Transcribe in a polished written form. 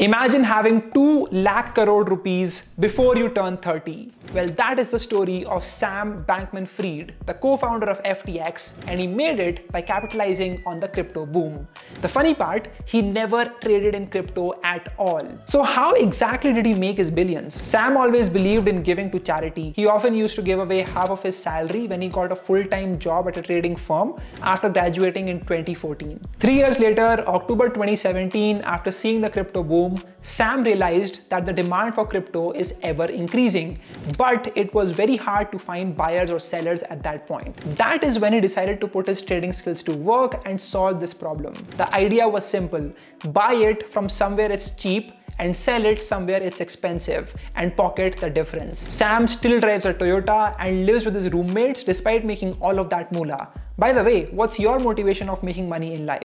Imagine having 2 lakh crore rupees before you turn 30. Well, that is the story of Sam Bankman-Fried, the co-founder of FTX, and he made it by capitalizing on the crypto boom. The funny part, he never traded in crypto at all. So how exactly did he make his billions? Sam always believed in giving to charity. He often used to give away half of his salary when he got a full-time job at a trading firm after graduating in 2014. 3 years later, October 2017, after seeing the crypto boom, Sam realized that the demand for crypto is ever increasing, but it was very hard to find buyers or sellers at that point. That is when he decided to put his trading skills to work and solve this problem. The idea was simple: buy it from somewhere it's cheap and sell it somewhere it's expensive and pocket the difference. Sam still drives a Toyota and lives with his roommates despite making all of that moolah. By the way, what's your motivation of making money in life?